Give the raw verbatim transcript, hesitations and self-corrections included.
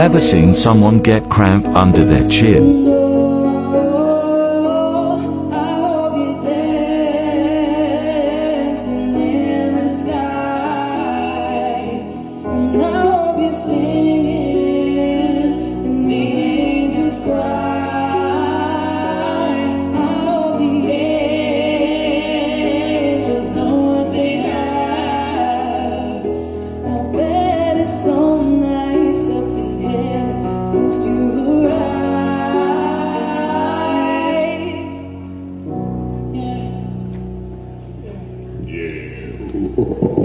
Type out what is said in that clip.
Ever seen someone get cramp under their chin? Oh,